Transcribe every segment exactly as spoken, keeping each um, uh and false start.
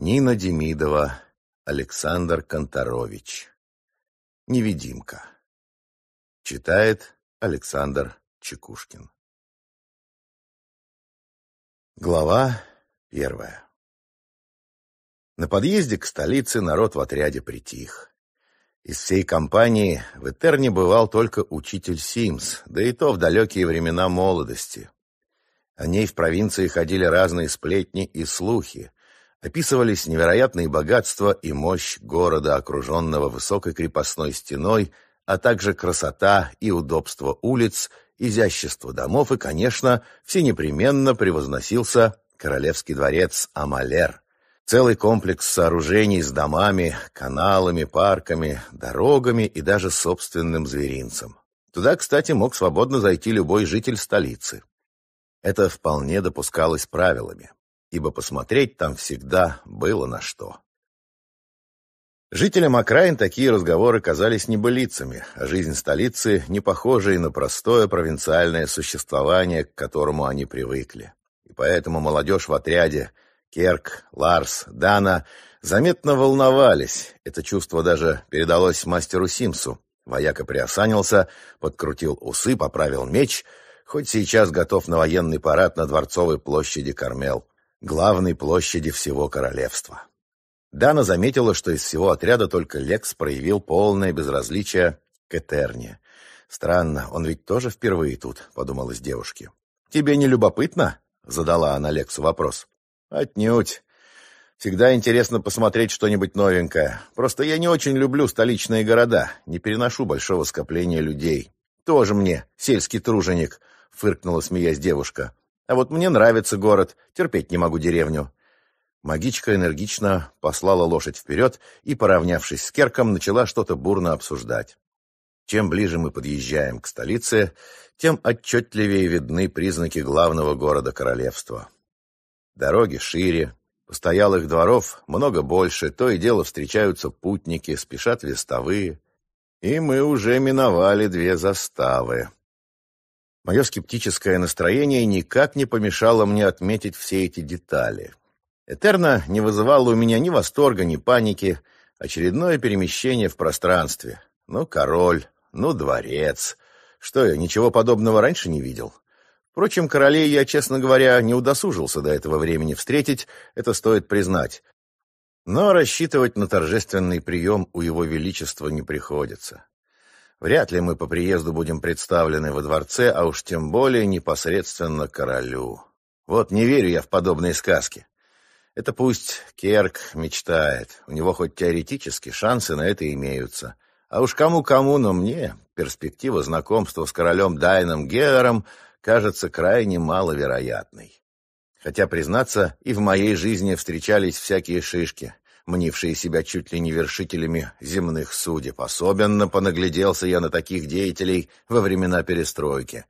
Нина Демидова, Александр Конторович. «Невидимка». Читает Александр Чекушкин. Глава первая. На подъезде к столице народ в отряде притих. Из всей компании в Этерне бывал только учитель Симс, да и то в далекие времена молодости. О ней в провинции ходили разные сплетни и слухи. Описывались невероятные богатства и мощь города, окруженного высокой крепостной стеной, а также красота и удобство улиц, изящество домов и, конечно, всенепременно превозносился Королевский дворец Амалер. Целый комплекс сооружений с домами, каналами, парками, дорогами и даже собственным зверинцем. Туда, кстати, мог свободно зайти любой житель столицы. Это вполне допускалось правилами, ибо посмотреть там всегда было на что. Жителям окраин такие разговоры казались небылицами, а жизнь столицы не похожей на простое провинциальное существование, к которому они привыкли. И поэтому молодежь в отряде Керк, Ларс, Дана заметно волновались. Это чувство даже передалось мастеру Симсу. Вояка приосанился, подкрутил усы, поправил меч, хоть сейчас готов на военный парад на Дворцовой площади Кармел, главной площади всего королевства. Дана заметила, что из всего отряда только Лекс проявил полное безразличие к Этерне. «Странно, он ведь тоже впервые тут», — подумалось девушке. «Тебе не любопытно?» — задала она Лексу вопрос. «Отнюдь. Всегда интересно посмотреть что-нибудь новенькое. Просто я не очень люблю столичные города, не переношу большого скопления людей». «Тоже мне, сельский труженик», — фыркнула, смеясь девушка. «А вот мне нравится город, терпеть не могу деревню». Магичка энергично послала лошадь вперед и, поравнявшись с Керком, начала что-то бурно обсуждать. Чем ближе мы подъезжаем к столице, тем отчетливее видны признаки главного города королевства. Дороги шире, постоялых дворов много больше, то и дело встречаются путники, спешат вестовые. И мы уже миновали две заставы. Мое скептическое настроение никак не помешало мне отметить все эти детали. Этерна не вызывала у меня ни восторга, ни паники. Очередное перемещение в пространстве. Ну, король, ну, дворец. Что я, ничего подобного раньше не видел? Впрочем, королей я, честно говоря, не удосужился до этого времени встретить, это стоит признать. Но рассчитывать на торжественный прием у его величества не приходится. Вряд ли мы по приезду будем представлены во дворце, а уж тем более непосредственно королю. Вот не верю я в подобные сказки. Это пусть Керк мечтает, у него хоть теоретически шансы на это имеются. А уж кому-кому, но мне перспектива знакомства с королем Дайном Гевером кажется крайне маловероятной. Хотя, признаться, и в моей жизни встречались всякие шишки, мнившие себя чуть ли не вершителями земных судеб. Особенно понагляделся я на таких деятелей во времена перестройки.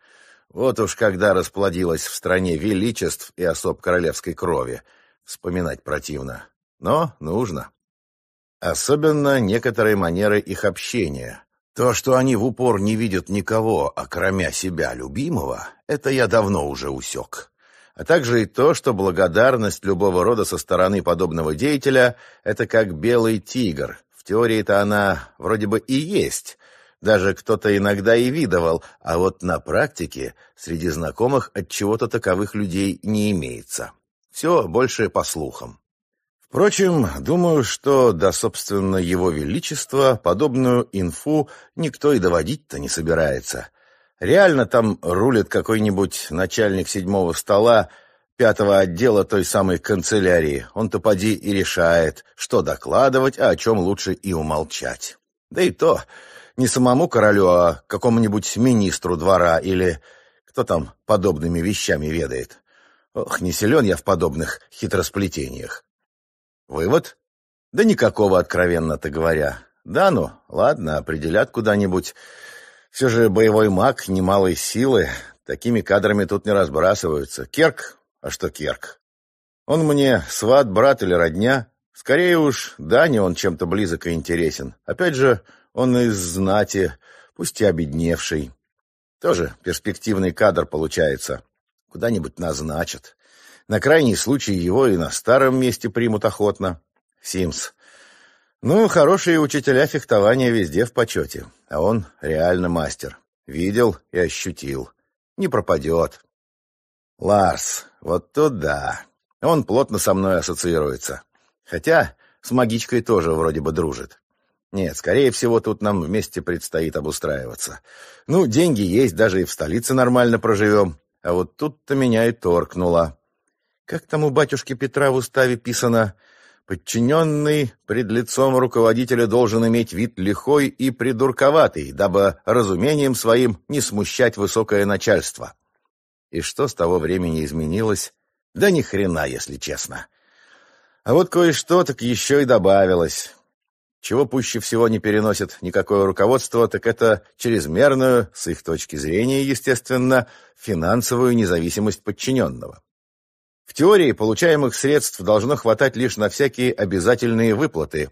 Вот уж когда расплодилось в стране величеств и особ королевской крови. Вспоминать противно, но нужно. Особенно некоторые манеры их общения. То, что они в упор не видят никого, окромя себя любимого, это я давно уже усек. А также и то, что благодарность любого рода со стороны подобного деятеля — это как белый тигр. В теории-то она вроде бы и есть. Даже кто-то иногда и видывал, а вот на практике среди знакомых отчего-то таковых людей не имеется. Все больше по слухам. Впрочем, думаю, что до, собственно, его величества подобную инфу никто и доводить-то не собирается. Реально там рулит какой-нибудь начальник седьмого стола, пятого отдела той самой канцелярии. Он-то поди и решает, что докладывать, а о чем лучше и умолчать. Да и то не самому королю, а какому-нибудь министру двора или кто там подобными вещами ведает. Ох, не силен я в подобных хитросплетениях. Вывод? Да никакого, откровенно-то говоря. Да ну, ладно, определят куда-нибудь. Все же боевой маг немалой силы. Такими кадрами тут не разбрасываются. Керк? А что Керк? Он мне сват, брат или родня? Скорее уж, Дане он чем-то близок и интересен. Опять же, он из знати, пусть и обедневший. Тоже перспективный кадр получается. Куда-нибудь назначат. На крайний случай его и на старом месте примут охотно. Симс. Ну, хорошие учителя фехтования везде в почете. А он реально мастер. Видел и ощутил. Не пропадет. Ларс. Вот то да. Он плотно со мной ассоциируется. Хотя с магичкой тоже вроде бы дружит. Нет, скорее всего, тут нам вместе предстоит обустраиваться. Ну, деньги есть, даже и в столице нормально проживем. А вот тут-то меня и торкнуло. Как там у батюшки Петра в уставе писано? Подчиненный пред лицом руководителя должен иметь вид лихой и придурковатый, дабы разумением своим не смущать высокое начальство. И что с того времени изменилось? Да ни хрена, если честно. А вот кое-что так еще и добавилось. Чего пуще всего не переносит никакое руководство, так это чрезмерную, с их точки зрения, естественно, финансовую независимость подчиненного. В теории получаемых средств должно хватать лишь на всякие обязательные выплаты.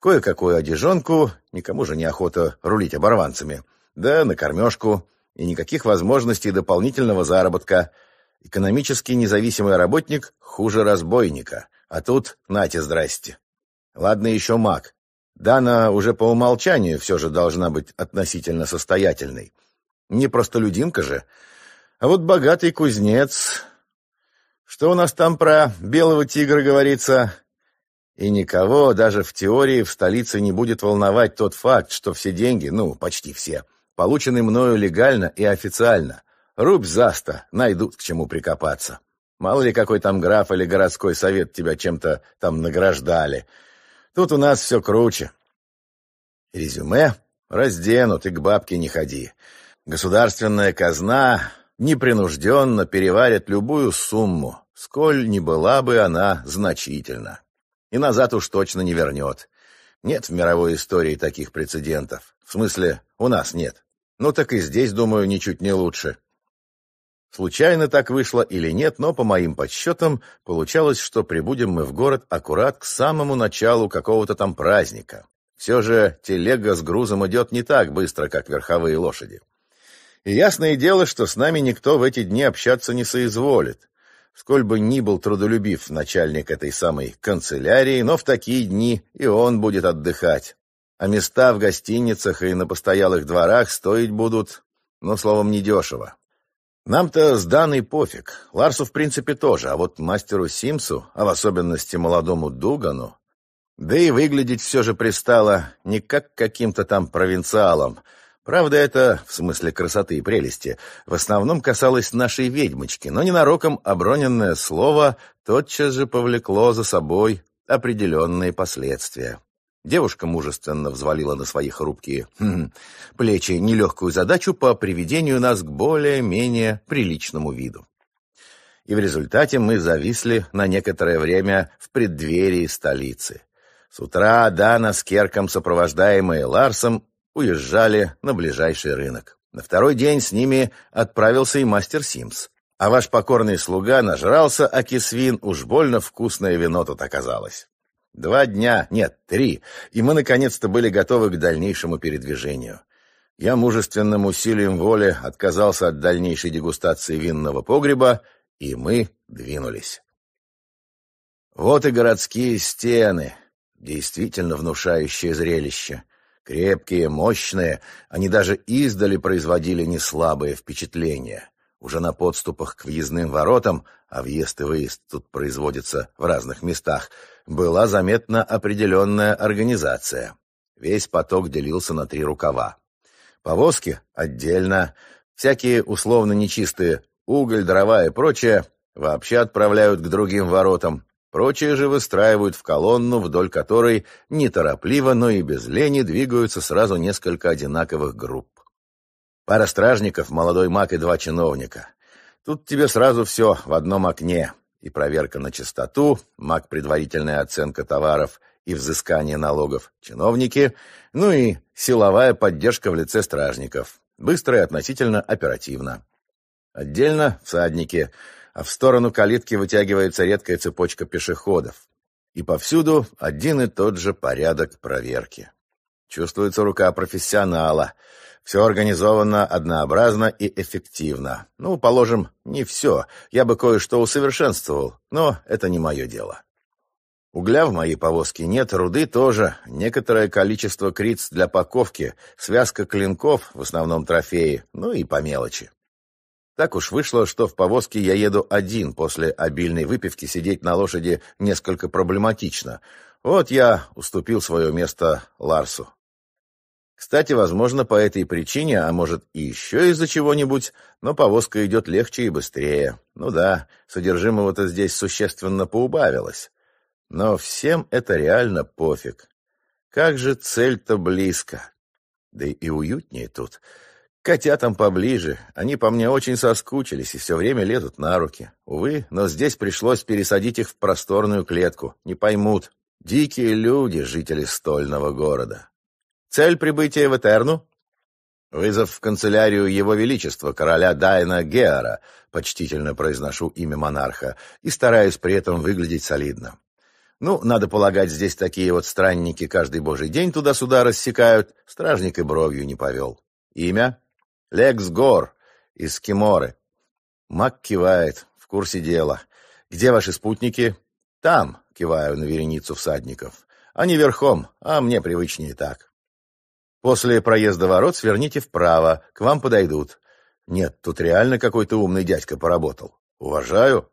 Кое-какую одежонку, никому же неохота рулить оборванцами, да на кормежку, и никаких возможностей дополнительного заработка. Экономически независимый работник хуже разбойника, а тут нате здрасте. Ладно еще маг. Дана уже по умолчанию все же должна быть относительно состоятельной. Не простолюдинка же. А вот богатый кузнец... Что у нас там про белого тигра говорится? И никого даже в теории в столице не будет волновать тот факт, что все деньги, ну, почти все, получены мною легально и официально. Рубь заста, найдут к чему прикопаться. Мало ли какой там граф или городской совет тебя чем-то там награждали. Тут у нас все круче. Резюме разденут, и к бабке не ходи. Государственная казна... непринужденно переварят любую сумму, сколь ни была бы она значительна. И назад уж точно не вернет. Нет в мировой истории таких прецедентов. В смысле, у нас нет. Ну так и здесь, думаю, ничуть не лучше. Случайно так вышло или нет, но по моим подсчетам получалось, что прибудем мы в город аккурат к самому началу какого-то там праздника. Все же телега с грузом идет не так быстро, как верховые лошади. И ясное дело, что с нами никто в эти дни общаться не соизволит. Сколь бы ни был трудолюбив начальник этой самой канцелярии, но в такие дни и он будет отдыхать. А места в гостиницах и на постоялых дворах стоить будут, ну, словом, недешево. Нам-то с Даной пофиг, Ларсу в принципе тоже, а вот мастеру Симсу, а в особенности молодому Дугану, да и выглядеть все же пристало не как каким-то там провинциалом. Правда, это, в смысле красоты и прелести, в основном касалось нашей ведьмочки, но ненароком оброненное слово тотчас же повлекло за собой определенные последствия. Девушка мужественно взвалила на свои хрупкие хм, плечи нелегкую задачу по приведению нас к более-менее приличному виду. И в результате мы зависли на некоторое время в преддверии столицы. С утра Дана с Керком, сопровождаемые Ларсом, уезжали на ближайший рынок. На второй день с ними отправился и мастер Симс. А ваш покорный слуга нажрался окисвин, уж больно вкусное вино тут оказалось. Два дня, нет, три, и мы наконец-то были готовы к дальнейшему передвижению. Я мужественным усилием воли отказался от дальнейшей дегустации винного погреба, и мы двинулись. Вот и городские стены, действительно внушающее зрелище. Крепкие, мощные, они даже издали производили неслабое впечатление. Уже на подступах к въездным воротам, а въезд и выезд тут производится в разных местах, была заметна определенная организация. Весь поток делился на три рукава. Повозки отдельно, всякие условно нечистые, уголь, дрова и прочее, вообще отправляют к другим воротам. Прочие же выстраивают в колонну, вдоль которой неторопливо, но и без лени двигаются сразу несколько одинаковых групп. Пара стражников, молодой маг и два чиновника. Тут тебе сразу все в одном окне. И проверка на чистоту, маг, предварительная оценка товаров и взыскание налогов, чиновники, ну и силовая поддержка в лице стражников. Быстро и относительно оперативно. Отдельно всадники – а в сторону калитки вытягивается редкая цепочка пешеходов. И повсюду один и тот же порядок проверки. Чувствуется рука профессионала. Все организовано однообразно и эффективно. Ну, положим, не все. Я бы кое-что усовершенствовал, но это не мое дело. Угля в моей повозке нет, руды тоже, некоторое количество криц для паковки, связка клинков, в основном трофеи, ну и по мелочи. Так уж вышло, что в повозке я еду один, после обильной выпивки сидеть на лошади несколько проблематично. Вот я уступил свое место Ларсу. Кстати, возможно, по этой причине, а может и еще из-за чего-нибудь, но повозка идет легче и быстрее. Ну да, содержимого-то здесь существенно поубавилось. Но всем это реально пофиг. Как же цель-то близко. Да и уютнее тут. Котятам поближе. Они по мне очень соскучились и все время лезут на руки. Увы, но здесь пришлось пересадить их в просторную клетку. Не поймут. Дикие люди, жители стольного города. Цель прибытия в Этерну? Вызов в канцелярию Его Величества, короля Дайна Геара. Почтительно произношу имя монарха и стараюсь при этом выглядеть солидно. Ну, надо полагать, здесь такие вот странники каждый божий день туда-сюда рассекают. Стражник и бровью не повел. Имя? Лексгор из Киморы. Маг кивает, в курсе дела. Где ваши спутники? Там, киваю на вереницу всадников. Они верхом, а мне привычнее так. После проезда ворот сверните вправо, к вам подойдут. Нет, тут реально какой-то умный дядька поработал. Уважаю,